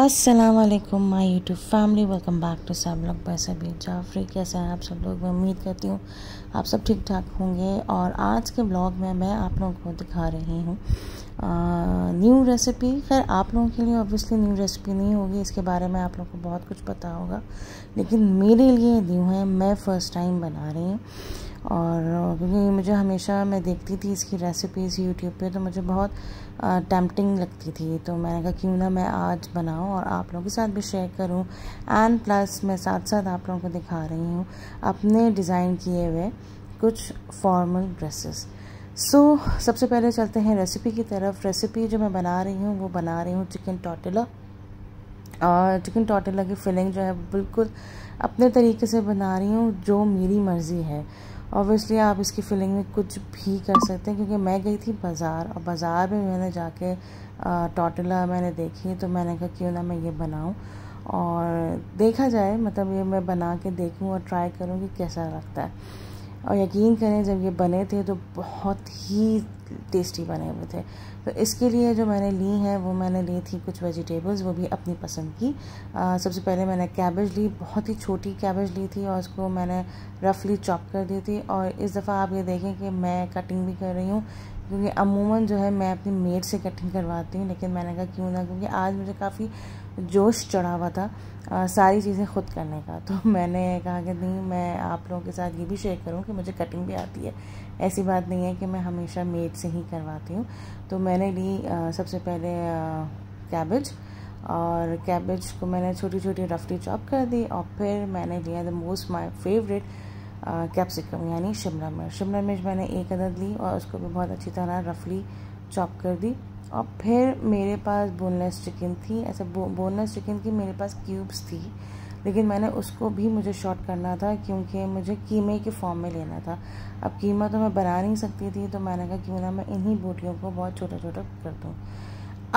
अस्सलाम वालेकुम my YouTube family, welcome back to सब लोग बाय सबीह जाफरी। कैसे हैं आप सब लोग? मैं उम्मीद करती हूँ आप सब ठीक ठाक होंगे। और आज के ब्लॉग में मैं आप लोगों को दिखा रही हूँ न्यू रेसिपी। खैर आप लोगों के लिए ऑब्वियसली न्यू रेसिपी नहीं होगी, इसके बारे में आप लोगों को बहुत कुछ पता होगा, लेकिन मेरे लिए न्यू है, मैं फ़र्स्ट टाइम बना रही हूँ। और क्योंकि मुझे हमेशा मैं देखती थी इसकी रेसिपीज़ यूट्यूब पे, तो मुझे बहुत टेम्पटिंग लगती थी, तो मैंने कहा क्यों ना मैं आज बनाऊं और आप लोगों के साथ भी शेयर करूं। एंड प्लस मैं साथ साथ आप लोगों को दिखा रही हूं अपने डिज़ाइन किए हुए कुछ फॉर्मल ड्रेसेस। सो सबसे पहले चलते हैं रेसिपी की तरफ। रेसिपी जो मैं बना रही हूँ वो बना रही हूँ चिकन टॉर्टिला। और चिकन टॉर्टिला की फिलिंग जो है बिल्कुल अपने तरीके से बना रही हूँ, जो मेरी मर्ज़ी है। ऑब्वियसली आप इसकी फिलिंग में कुछ भी कर सकते हैं, क्योंकि मैं गई थी बाज़ार और बाज़ार में मैंने जाके टॉर्टिला मैंने देखी, तो मैंने कहा क्यों ना मैं ये बनाऊं और देखा जाए, मतलब ये मैं बना के देखूं और ट्राई करूं कि कैसा लगता है। और यकीन करें जब ये बने थे तो बहुत ही टेस्टी बने हुए थे। तो इसके लिए जो मैंने ली हैं वो मैंने ली थी कुछ वेजिटेबल्स, वो भी अपनी पसंद की। सबसे पहले मैंने कैबेज ली, बहुत ही छोटी कैबेज ली थी और उसको मैंने रफली चॉप कर दी थी। और इस दफ़ा आप ये देखें कि मैं कटिंग भी कर रही हूँ, क्योंकि अमूमन जो है मैं अपनी मेड से कटिंग करवाती हूँ, लेकिन मैंने कहा क्यों ना, क्योंकि आज मुझे काफ़ी जोश चढ़ा हुआ था सारी चीज़ें खुद करने का, तो मैंने कहा कि नहीं मैं आप लोगों के साथ ये भी शेयर करूँ कि मुझे कटिंग भी आती है, ऐसी बात नहीं है कि मैं हमेशा मेड से ही करवाती हूँ। तो मैंने ली सबसे पहले कैबेज, और कैबेज को मैंने छोटी छोटी रफली चॉप कर दी। और फिर मैंने लिया the most my favourite capsicum यानी शिमला मिर्च। शिमला मिर्च मैंने एक अदद ली और उसको भी बहुत अच्छी तरह रफली चॉप कर दी। और फिर मेरे पास बोनलेस चिकन थी, ऐसे बोनलेस चिकन की मेरे पास क्यूब्स थी, लेकिन मैंने उसको भी मुझे शॉर्ट करना था क्योंकि मुझे कीमे के फॉर्म में लेना था। अब कीमा तो मैं बना नहीं सकती थी, तो मैंने कहा क्यों ना मैं इन्हीं बूटियों को बहुत छोटा छोटा कर दूँ।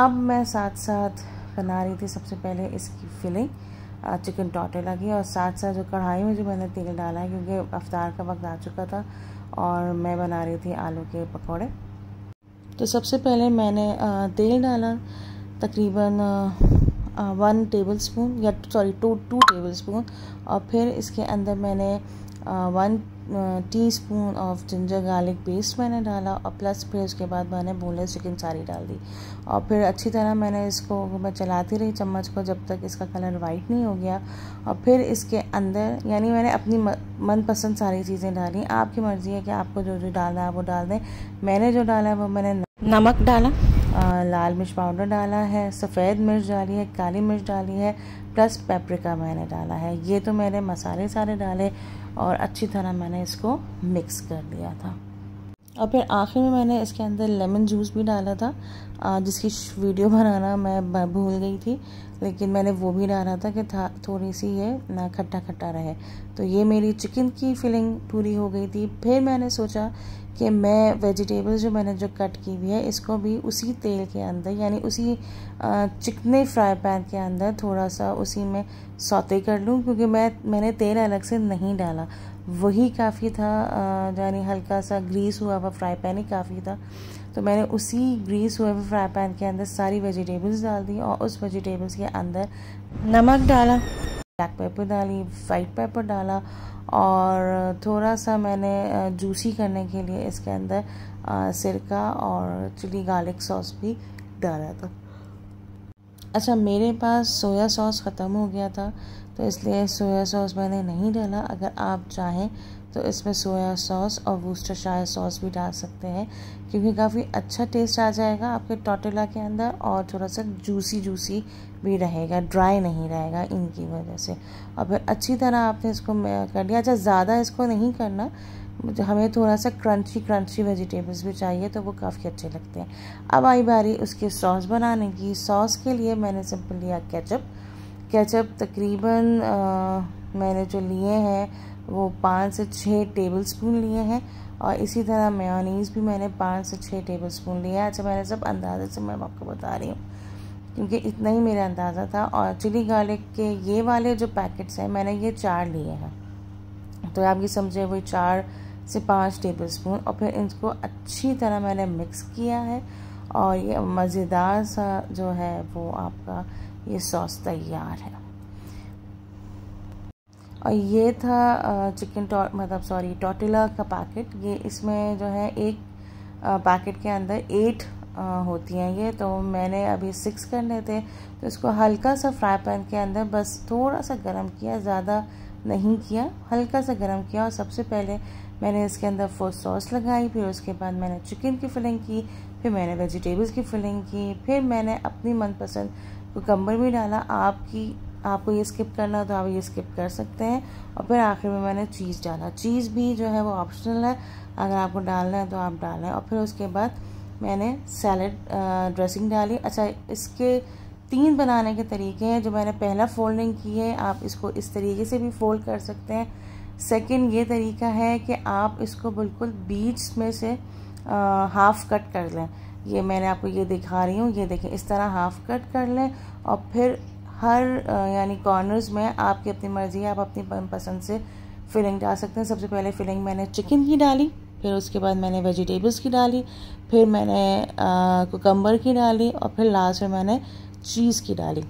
अब मैं साथ साथ बना रही थी सबसे पहले इसकी फिलिंग चिकन टॉर्टिला की, और साथ साथ जो कढ़ाई में जो मैंने तेल डाला है, क्योंकि इफ्तार का वक्त आ चुका था और मैं बना रही थी आलू के पकौड़े। तो सबसे पहले मैंने तेल डाला तकरीबन 1 टेबलस्पून या सॉरी 2 टेबलस्पून, और फिर इसके अंदर मैंने 1 teaspoon of ginger garlic paste मैंने डाला। और प्लस फिर उसके बाद मैंने बोनलेस चिकन सारी डाल दी, और फिर अच्छी तरह मैंने इसको मैं चलाती रही चम्मच को जब तक इसका कलर वाइट नहीं हो गया। और फिर इसके अंदर यानी मैंने अपनी मनपसंद सारी चीज़ें डाली। आपकी मर्ज़ी है कि आपको जो जो डालना है आप वो डाल दें। मैंने जो डाला है वो मैंने नमक डाला, लाल मिर्च पाउडर डाला है, सफ़ेद मिर्च डाली है, काली मिर्च डाली है, प्लस पेपरिका मैंने डाला है। ये तो मैंने मसाले सारे डाले और अच्छी तरह मैंने इसको मिक्स कर दिया था। और फिर आखिर में मैंने इसके अंदर लेमन जूस भी डाला था, जिसकी वीडियो बनाना मैं भूल गई थी, लेकिन मैंने वो भी डाला था कि थोड़ी सी ये ना खट्टा खट्टा रहे। तो ये मेरी चिकन की फिलिंग पूरी हो गई थी। फिर मैंने सोचा कि मैं वेजिटेबल्स जो मैंने जो कट की हुई है इसको भी उसी तेल के अंदर यानी उसी चिकने फ्राई पैन के अंदर थोड़ा सा उसी में सौते कर लूँ, क्योंकि मैंने तेल अलग से नहीं डाला, वही काफ़ी था, यानी हल्का सा ग्रीस हुआ हुआ फ्राई पैन ही काफ़ी था। तो मैंने उसी ग्रीस हुए हुए फ्राई पैन के अंदर सारी वेजिटेबल्स डाल दी, और उस वेजिटेबल्स के अंदर नमक डाला, ब्लैक पेपर डाली, वाइट पेपर डाला, और थोड़ा सा मैंने जूसी करने के लिए इसके अंदर सिरका और चिली गार्लिक सॉस भी डाला था। अच्छा, मेरे पास सोया सॉस ख़त्म हो गया था, तो इसलिए सोया सॉस मैंने नहीं डाला। अगर आप चाहें तो इसमें सोया सॉस और वूस्टरशायर सॉस भी डाल सकते हैं, क्योंकि काफ़ी अच्छा टेस्ट आ जाएगा आपके टॉर्टिला के अंदर, और थोड़ा सा जूसी जूसी भी रहेगा, ड्राई नहीं रहेगा इनकी वजह से। और फिर अच्छी तरह आपने इसको कर लिया। अच्छा, ज़्यादा इसको नहीं करना, हमें थोड़ा सा क्रंची क्रंची वेजिटेबल्स भी चाहिए, तो वो काफ़ी अच्छे लगते हैं। अब आई बारी उसकी सॉस बनाने की। सॉस के लिए मैंने सिंपल लिया केचप। केचप तकरीबन मैंने जो लिए हैं वो 5 से 6 टेबलस्पून लिए हैं, और इसी तरह मेयोनीज़ भी मैंने 5 से 6 टेबलस्पून लिया है। अच्छा, मैंने सब अंदाजे से मैं आपको बता रही हूँ क्योंकि इतना ही मेरा अंदाज़ा था। और चिली गार्लिक के ये वाले जो पैकेट्स हैं मैंने ये 4 लिए हैं, तो आप ये समझे वही 4 से 5 टेबलस्पून। और फिर इनको अच्छी तरह मैंने मिक्स किया है, और ये मज़ेदार सा जो है वो आपका ये सॉस तैयार है। और ये था चिकन टॉर्टिला का पैकेट। ये इसमें जो है एक पैकेट के अंदर 8 होती हैं ये, तो मैंने अभी 6 करने थे, तो इसको हल्का सा फ्राई पैन के अंदर बस थोड़ा सा गरम किया, ज़्यादा नहीं किया, हल्का सा गरम किया। और सबसे पहले मैंने इसके अंदर 4 सॉस लगाई, फिर उसके बाद मैंने चिकन की फिलिंग की, फिर मैंने वेजिटेबल्स की फिलिंग की, फिर मैंने अपनी मनपसंद कुकम्बर भी डाला। आपको ये स्किप करना हो तो आप ये स्किप कर सकते हैं। और फिर आखिर में मैंने चीज़ डाला। चीज़ भी जो है वो ऑप्शनल है, अगर आपको डालना है तो आप डालें। और फिर उसके बाद मैंने सैलड ड्रेसिंग डाली। अच्छा, इसके 3 बनाने के तरीके हैं। जो मैंने पहला फोल्डिंग की है, आप इसको इस तरीके से भी फोल्ड कर सकते हैं। सेकंड ये तरीका है कि आप इसको बिल्कुल बीच में से हाफ़ कट कर लें। ये मैंने आपको ये दिखा रही हूँ, ये देखें, इस तरह हाफ़ कट कर लें। और फिर हर यानी कॉर्नर्स में आपकी अपनी मर्ज़ी है, आप अपनी पसंद से फिलिंग डाल सकते हैं। सबसे पहले फिलिंग मैंने चिकन की डाली, फिर उसके बाद मैंने वेजिटेबल्स की डाली, फिर मैंने कुकम्बर की डाली, और फिर लास्ट में मैंने चीज़ की डाली।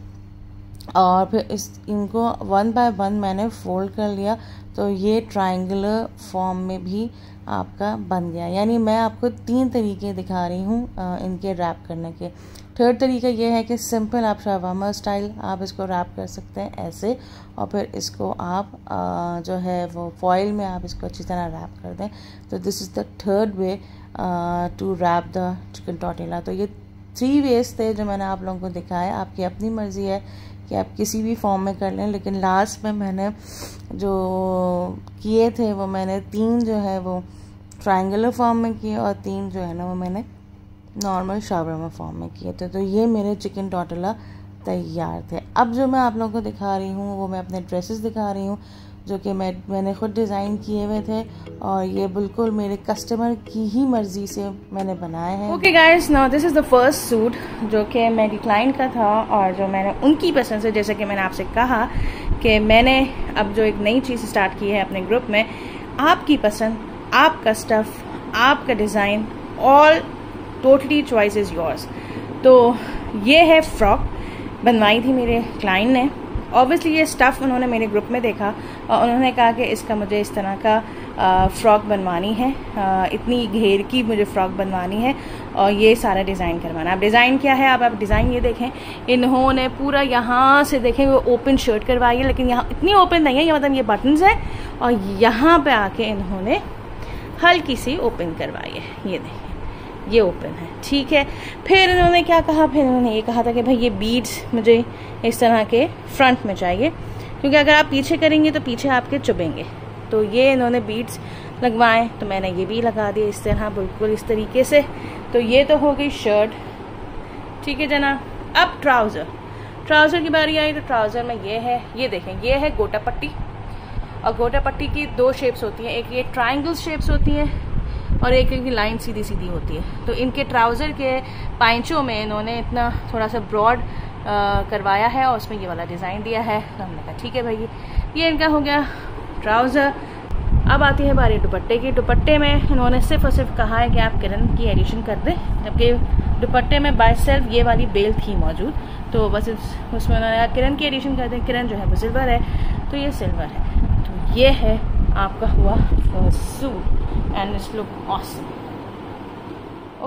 और फिर इनको 1 by 1 मैंने फोल्ड कर लिया, तो ये ट्रायंगुलर फॉर्म में भी आपका बन गया। यानी मैं आपको 3 तरीके दिखा रही हूँ इनके रैप करने के। थर्ड तरीका ये है कि सिंपल आप शावामा स्टाइल आप इसको रैप कर सकते हैं ऐसे, और फिर इसको आप जो है वो फॉइल में आप इसको अच्छी तरह रैप कर दें। तो this is the third way to wrap the chicken tortilla. तो ये 3 वेज थे जो मैंने आप लोगों को दिखाए। आपकी अपनी मर्ज़ी है कि आप किसी भी फॉर्म में कर लें, लेकिन लास्ट में मैंने जो किए थे वो मैंने 3 जो है वो ट्रायंगुलर फॉर्म में किए, और 3 जो है ना वो मैंने नॉर्मल शावरमा फॉर्म में किए थे। तो ये मेरे चिकन टॉर्टिला तैयार थे। अब जो मैं आप लोगों को दिखा रही हूँ वो मैं अपने ड्रेसेस दिखा रही हूँ, जो कि मैंने ख़ुद डिज़ाइन किए हुए थे, और ये बिल्कुल मेरे कस्टमर की ही मर्ज़ी से मैंने बनाए हैं। Okay guys, now this is the first suit जो कि मेरी क्लाइंट का था, और जो मैंने उनकी पसंद से, जैसे कि मैंने आपसे कहा कि मैंने अब जो एक नई चीज़ स्टार्ट की है अपने ग्रुप में, आपकी पसंद, आपका स्टफ़, आपका design, all totally choice is yours. तो ये है फ्रॉक, बनवाई थी मेरे क्लाइंट ने। ऑब्वियसली ये स्टफ़ उन्होंने मेरे ग्रुप में देखा और उन्होंने कहा कि इसका मुझे इस तरह का फ़्रॉक बनवानी है, इतनी घेर की मुझे फ़्रॉक बनवानी है और ये सारा डिज़ाइन करवाना है। अब डिज़ाइन क्या है, अब आप डिज़ाइन ये देखें, इन्होंने पूरा यहाँ से देखें वो ओपन शर्ट करवाई है, लेकिन यहाँ इतनी ओपन नहीं है, ये मतलब ये बटन्स हैं, और यहाँ पर आके इन्होंने हल्की सी ओपन करवाई है, ये देखें ये ओपन है, ठीक है। फिर उन्होंने क्या कहा, फिर उन्होंने ये कहा था कि भाई ये बीड्स मुझे इस तरह के फ्रंट में चाहिए, क्योंकि अगर आप पीछे करेंगे तो पीछे आपके चुभेंगे। तो ये इन्होंने बीड्स लगवाएं, तो मैंने ये भी लगा दिए इस तरह, बिल्कुल इस तरीके से। तो ये तो हो गई शर्ट, ठीक है जनाब। अब ट्राउज़र, ट्राउज़र की बारी आई, तो ट्राउज़र में ये है, ये देखें, ये है गोटा पट्टी। और गोटा पट्टी की 2 शेप्स होती हैं, एक ये ट्राइंगल शेप्स होती हैं और एक इनकी लाइन सीधी सीधी होती है। तो इनके ट्राउज़र के पैंचों में इन्होंने इतना थोड़ा सा ब्रॉड करवाया है और उसमें ये वाला डिज़ाइन दिया है। तो हमने कहा ठीक है भाई, ये इनका हो गया ट्राउज़र। अब आती है बारी दुपट्टे की। दुपट्टे में इन्होंने सिर्फ और सिर्फ कहा है कि आप किरण की एडिशन कर दें, जबकि दुपट्टे में बाय सेल्फ ये वाली बेल थी मौजूद, तो बस उसमें उन्होंने किरण की एडिशन कर दें। किरण जो है वो सिल्वर है, तो ये सिल्वर है। तो ये है आपका हुआ suit, and it's look awesome.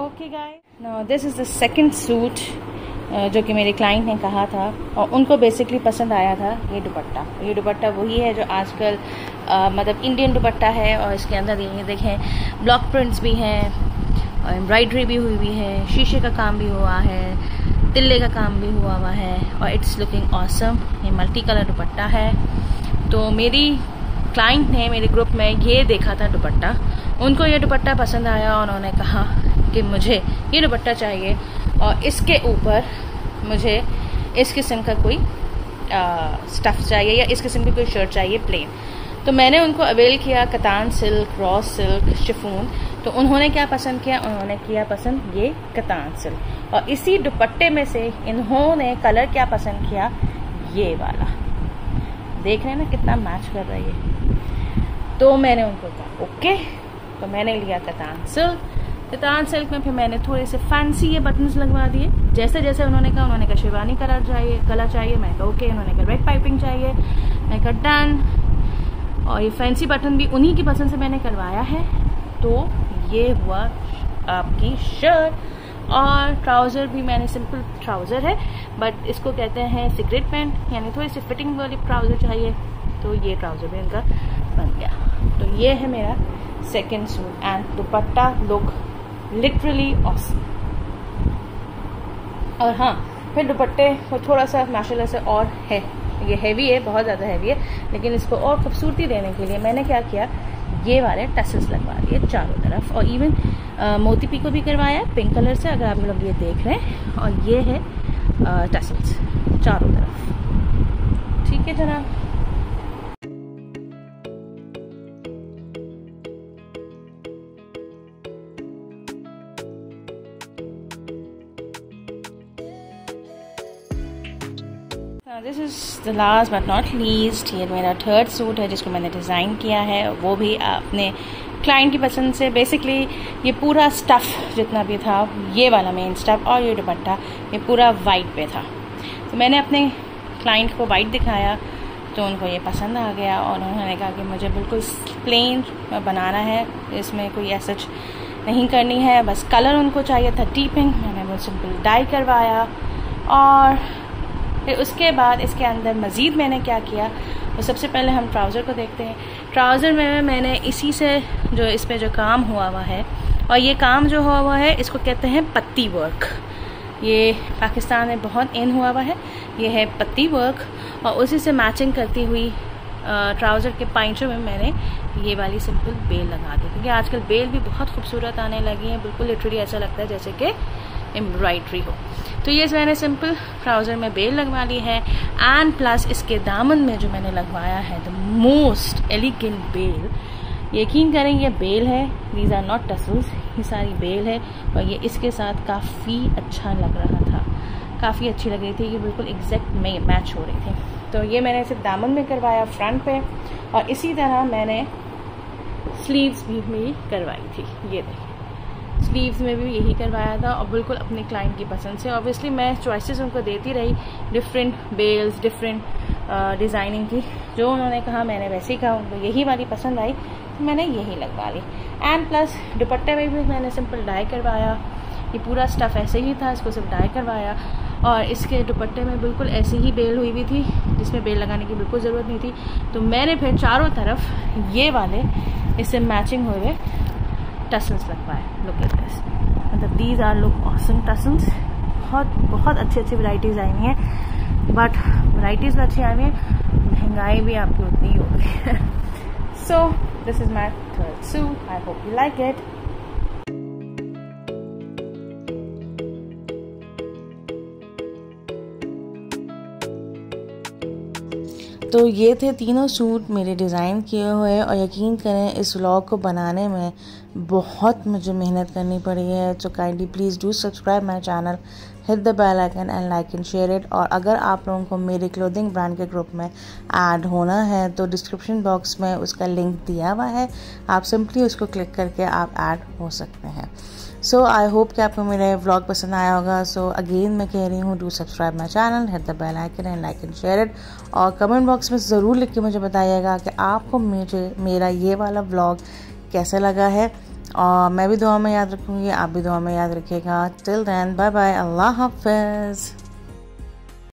Okay guys, now this is the second suit जो कि मेरे क्लाइंट ने कहा था, और उनको बेसिकली पसंद आया था ये दुपट्टा। ये दुपट्टा वही है जो आजकल मतलब इंडियन दुपट्टा है, और इसके अंदर ये देखें ब्लॉक प्रिंट्स भी हैं और एम्ब्रॉयडरी भी हुई हुई है, शीशे का काम भी हुआ है, तिल्ले का काम भी हुआ हुआ है, और इट्स लुकिंग ऑसम। ये मल्टी कलर दुपट्टा है। तो मेरी क्लाइंट ने मेरे ग्रुप में ये देखा था दुपट्टा, उनको ये दुपट्टा पसंद आया और उन्होंने कहा कि मुझे ये दुपट्टा चाहिए और इसके ऊपर मुझे इस किस्म का कोई स्टफ़ चाहिए या इस किस्म की कोई शर्ट चाहिए प्लेन। तो मैंने उनको अवेल किया Katan silk, raw silk, chiffon. तो उन्होंने क्या पसंद किया, उन्होंने किया पसंद ये कतान सिल्क। और इसी दुपट्टे में से इन्होंने कलर क्या पसंद किया, ये वाला। देख रहे हैं ना कितना मैच कर रहा है ये। तो मैंने उनको कहा ओके, तो मैंने लिया कतान सिल्क, कितान सिल्क में फिर मैंने थोड़े से फैंसी ये बटन्स लगवा दिए। जैसे जैसे उन्होंने कहा शेरवानी कलर चाहिए, मैं कहा ओके, उन्होंने कहा रेड पाइपिंग चाहिए, मैं कहा डन। और ये फैंसी बटन भी उन्हीं की पसंद से मैंने करवाया है। तो ये हुआ आपकी शर्ट। और ट्राउज़र भी मैंने सिंपल ट्राउज़र है, बट इसको कहते हैं सिगरेट पैंट, यानी थोड़ी सी फिटिंग वाली ट्राउज़र चाहिए, तो ये ट्राउज़र भी उनका बन गया। तो ये है मेरा second suit and dupatta look, literally awesome. और हाँ, फिर दुपट्टे को थोड़ा सा माशाल्लाह से और है, ये हैवी है, बहुत ज़्यादा हैवी है, लेकिन इसको और खूबसूरती देने के लिए मैंने क्या किया, ये वाले टसल्स लगवा दिए चारों तरफ। और इवन मोती पीको भी करवाया पिंक कलर से, अगर आप लोग ये देख रहे हैं। और ये है टसल्स चारों तरफ। ठीक है जनाब। This is the last but not least, ये मेरा थर्ड सूट है जिसको मैंने डिज़ाइन किया है, वो भी अपने क्लाइंट की पसंद से। बेसिकली ये पूरा स्टफ़ जितना भी था, ये वाला मेन स्टफ़ और ये दुपट्टा, ये पूरा वाइट पे था। तो मैंने अपने क्लाइंट को वाइट दिखाया तो उनको ये पसंद आ गया, और उन्होंने कहा कि मुझे बिल्कुल प्लेन बनाना है, इसमें कोई ऐसा नहीं करनी है, बस कलर उनको चाहिए था डीपिंग। मैंने वो सिंपल डाई करवाया। और फिर उसके बाद इसके अंदर मज़ीद मैंने क्या किया, तो सबसे पहले हम ट्राउज़र को देखते हैं। ट्राउज़र में मैंने इसी से जो इस पर जो काम हुआ हुआ है, और ये काम जो हुआ हुआ है इसको कहते हैं पत्ती वर्क। ये पाकिस्तान में बहुत इन हुआ हुआ है, ये है पत्ती वर्क। और उसी से मैचिंग करती हुई ट्राउज़र के पैंचों में मैंने ये वाली सिंपल बेल लगा दी, क्योंकि आजकल बेल भी बहुत खूबसूरत आने लगी है, बिल्कुल लिटरली ऐसा लगता है जैसे कि एम्ब्रॉयड्री हो। तो ये मैंने सिंपल ट्राउज़र में बेल लगवा ली है। एंड प्लस इसके दामन में जो मैंने लगवाया है द मोस्ट एलिगेंट बेल, यकीन करें ये बेल है, दीज आर नॉट टसल्स, ये सारी बेल है। और ये इसके साथ काफ़ी अच्छा लग रहा था, काफ़ी अच्छी लग रही थी, ये बिल्कुल एग्जैक्ट मैच हो रही थी। तो ये मैंने सिर्फ दामन में करवाया फ्रंट पे, और इसी तरह मैंने स्लीव्स भी मेरी करवाई थी। ये देखिए स्लीव्स में भी यही करवाया था, और बिल्कुल अपने क्लाइंट की पसंद से। ऑब्वियसली मैं चॉइसेस उनको देती रही, डिफरेंट बेल्स, डिफरेंट डिज़ाइनिंग की। जो उन्होंने कहा मैंने वैसे ही कहा, उनको यही वाली पसंद आई तो मैंने यही लगवा ली। एंड प्लस दुपट्टे में भी मैंने सिंपल डाई करवाया, ये पूरा स्टफ़ ऐसे ही था, इसको सिर्फ डाई करवाया। और इसके दुपट्टे में बिल्कुल ऐसी ही बेल हुई हुई थी, जिसमें बेल लगाने की बिल्कुल ज़रूरत नहीं थी। तो मैंने फिर चारों तरफ ये वाले इससे मैचिंग हुए टसल्स लगवाए। लुक एट दिस, मतलब these are look awesome tassels. बहुत अच्छी वैराइटीज़ आई हुई हैं, बट वैराइटीज़ भी अच्छी आई हुई हैं, महंगाई भी आपको उतनी ही होगी। So this is my third suit, I hope you like it. तो ये थे तीनों सूट मेरे डिज़ाइन किए हुए, और यकीन करें इस व्लॉग को बनाने में बहुत मुझे मेहनत करनी पड़ी है। So kindly please do subscribe my channel, hit the bell icon and like and share it. और अगर आप लोगों को मेरे क्लोथिंग ब्रांड के ग्रुप में ऐड होना है तो डिस्क्रिप्शन बॉक्स में उसका लिंक दिया हुआ है, आप सिंपली उसको क्लिक करके आप ऐड हो सकते हैं। सो आई होप कि आपको मेरा व्लॉग पसंद आया होगा। सो अगेन मैं कह रही हूँ, do subscribe my channel, hit the bell icon and like and share it. और कमेंट बॉक्स में ज़रूर लिख के मुझे बताइएगा कि आपको मेरा ये वाला व्लॉग कैसा लगा है। और मैं भी दुआ में याद रखूँगी, आप भी दुआ में याद रखिएगा। टिल देन, बाय बाय, अल्लाह हाफ़िज़।